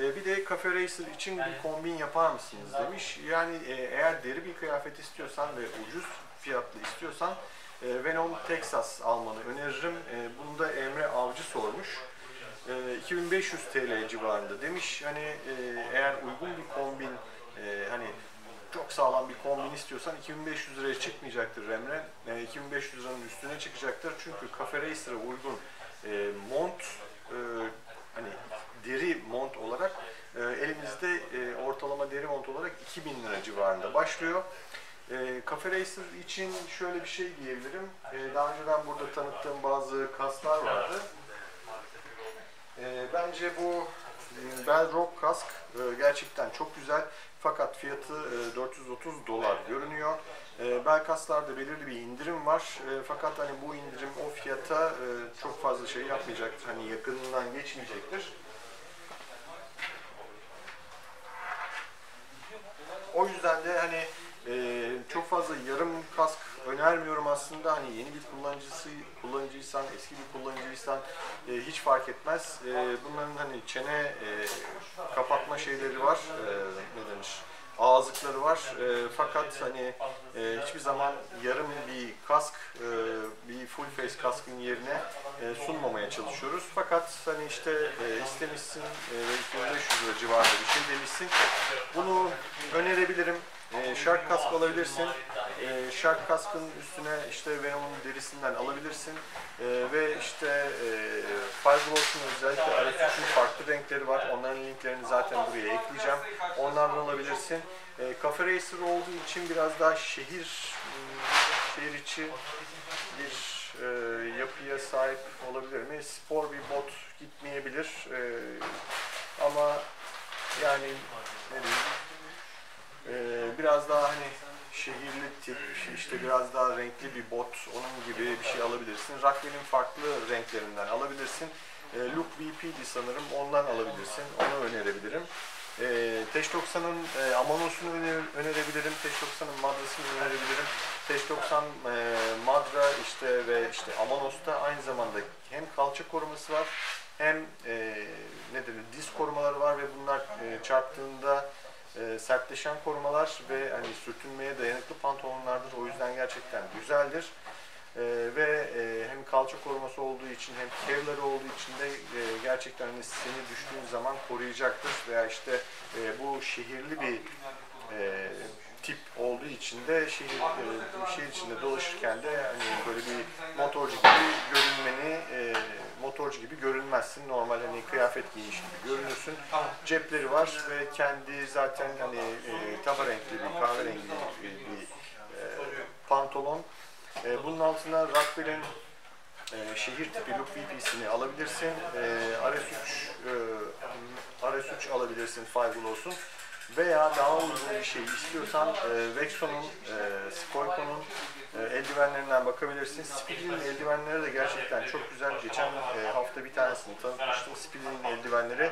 Bir de Cafe Racer için bir kombin yapar mısınız demiş. Yani eğer deri bir kıyafet istiyorsan ve ucuz fiyatlı istiyorsan Venom Texas almanı öneririm. Bunu da Emre Avcı sormuş. 2500 TL civarında demiş. Hani eğer uygun bir kombin, hani çok sağlam bir kombin istiyorsan 2500 liraya çıkmayacaktır Emre. 2500 liranın üstüne çıkacaktır. Çünkü Cafe Racer'a uygun mont, hani deri mont olarak elimizde ortalama deri mont olarak 2000 lira civarında başlıyor. Cafe Racer için şöyle bir şey diyebilirim. Daha önceden burada tanıttığım bazı kasklar vardı. Bence bu Bell Rogue kask gerçekten çok güzel. Fakat fiyatı $430 görünüyor. Bell kasklarda belirli bir indirim var. Fakat hani bu indirim o fiyata çok fazla şey yapmayacaktır. Hani yakınından geçmeyecektir. O yüzden de hani çok fazla yarım kask önermiyorum aslında. Hani yeni bir kullanıcıysan, eski bir kullanıcıysan hiç fark etmez. Bunların hani çene kapatma şeyleri var, ne denir, ağızlıkları var. Fakat hani hiçbir zaman yarım bir kask, bir full face kaskın yerine sunmamaya çalışıyoruz. Fakat hani işte istemişsin 2500 lira civarında bir şey demişsin. Bunu önerebilirim. Shark kask alabilirsin. Shark kaskın üstüne işte Venom'un derisinden alabilirsin. Ve işte Firebolt'un özellikle RS3'ün farklı renkleri var. Onların linklerini zaten buraya ekleyeceğim. Onlardan alabilirsin. Cafe Racer olduğu için biraz daha şehir içi bir yapıya sahip olabilir mi? Spor bir bot gitmeyebilir. Ama yani ne diyeyim? Biraz daha hani şehirli tip, işte biraz daha renkli bir bot, onun gibi bir şey alabilirsin. Rockwell'in farklı renklerinden alabilirsin. Look VP'di sanırım, ondan alabilirsin. Onu önerebilirim. Tech90'ın Amanos'unu önerebilirim. Tech90'ın Madra'sını önerebilirim. Tech90 Madra işte ve işte Amanos'ta aynı zamanda hem kalça koruması var hem diz korumaları var ve bunlar çarptığında sertleşen korumalar ve hani sürtünmeye dayanıklı pantolonlardır. O yüzden gerçekten güzeldir. Ve hem kalça koruması olduğu için hem kevları olduğu için de gerçekten hani seni düştüğün zaman koruyacaktır. Veya işte bu şehirli bir tip olduğu için de şehir içinde dolaşırken de hani böyle bir motorcu gibi görünmezsin. Normal hani kıyafet giymiş gibi görünürsün. Cepleri var ve kendi zaten hani tam renkli bir kahverengi bir pantolon. Bunun altına Rockwell'in şehir tipi look VP'sini alabilirsin. RS3 alabilirsin, Firebolt'un. Veya daha uzun bir şey istiyorsan Vexon'un, Scorpion'un eldivenlerinden bakabilirsin. Speed'in eldivenleri de gerçekten çok güzel. Geçen hafta bir tanesini tanıtmıştım. Speed'in eldivenleri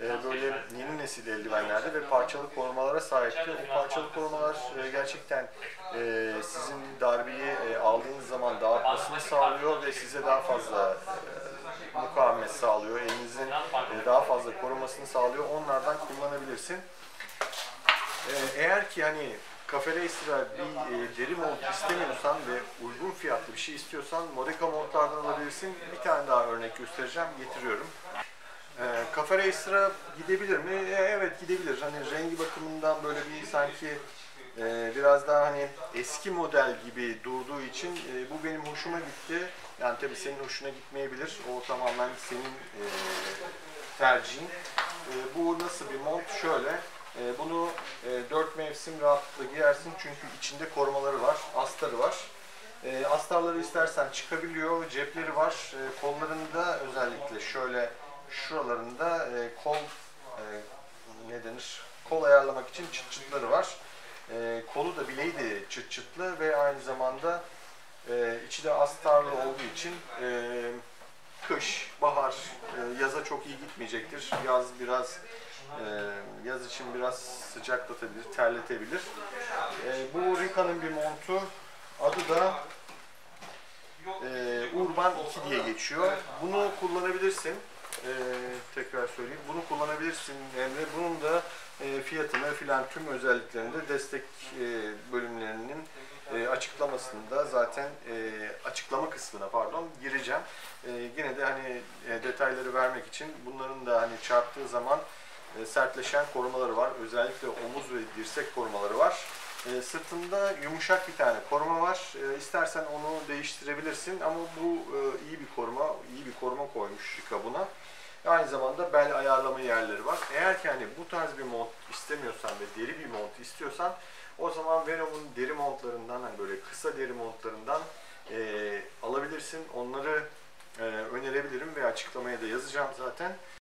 böyle yeni nesil eldivenlerde ve parçalı korumalara sahipti. O parçalı korumalar gerçekten sizin darbeyi aldığınız zaman dağıtmasını sağlıyor ve size daha fazla mukavemet sağlıyor. Elinizin daha fazla korumasını sağlıyor. Onlardan kullanabilirsin. Eğer ki hani Cafe Racer'a bir deri mont istemiyorsan ve uygun fiyatlı bir şey istiyorsan Modeka montlardan alabilirsin. Bir tane daha örnek göstereceğim, getiriyorum. Cafe Racer'a gidebilir mi? Evet gidebilir. Hani rengi bakımından böyle bir sanki biraz daha hani eski model gibi durduğu için bu benim hoşuma gitti. Yani tabii senin hoşuna gitmeyebilir. O tamamen senin tercihin. Bu nasıl bir mont? Şöyle. Bunu 4 mevsim rahatlıkla giyersin çünkü içinde korumaları var, astarı var. Astarları istersen çıkabiliyor, cepleri var. Kollarında özellikle şöyle şuralarında kol ayarlamak için çıt çıtları var. Kolu da bileği de çıt çıtlı ve aynı zamanda içi de astarlı olduğu için kış, bahar, yaza çok iyi gitmeyecektir. Yaz için biraz sıcaklatabilir, terletebilir. Bu Rica'nın bir montu. Adı da Urban 2 diye geçiyor. Bunu kullanabilirsin. tekrar söyleyeyim. Bunu kullanabilirsin Emre. Bunun da fiyatını filan tüm özelliklerini destek bölümlerinin açıklamasında zaten açıklama kısmına gireceğim. Yine de hani detayları vermek için bunların da hani çarptığı zaman sertleşen korumaları var. Özellikle omuz ve dirsek korumaları var. Sırtında yumuşak bir tane koruma var. İstersen onu değiştirebilirsin ama bu iyi bir koruma, koymuş kabına. Aynı zamanda bel ayarlama yerleri var. Eğer ki hani bu tarz bir mont istemiyorsan ve deri bir mont istiyorsan o zaman Venom'un deri montlarından, hani böyle kısa deri montlarından alabilirsin. Onları önerebilirim ve açıklamaya da yazacağım zaten.